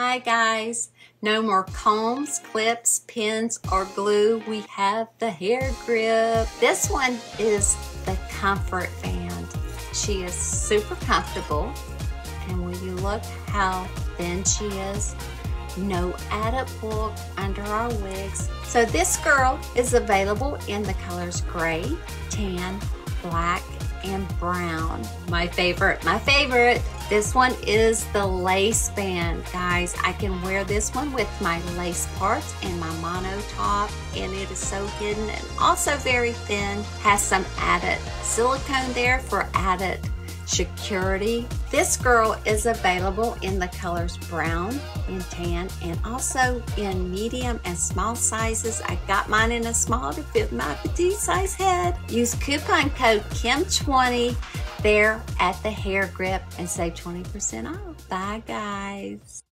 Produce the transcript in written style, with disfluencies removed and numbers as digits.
Hi guys, no more combs, clips, pins, or glue. We have the Hair Grip. This one is the comfort band. She is super comfortable. And will you look how thin she is? No added bulk under our wigs. So this girl is available in the colors gray, tan, black, and brown. My favorite. This one is the lace band, guys. I can wear this one with my lace parts and my mono top, and it is so hidden and also very thin. Has some added silicone there for added security. This girl is available in the colors brown and tan, and also in medium and small sizes. I got mine in a small to fit my petite size head. Use coupon code KIM20 there at the Hair Grip and save 20% off. Bye guys.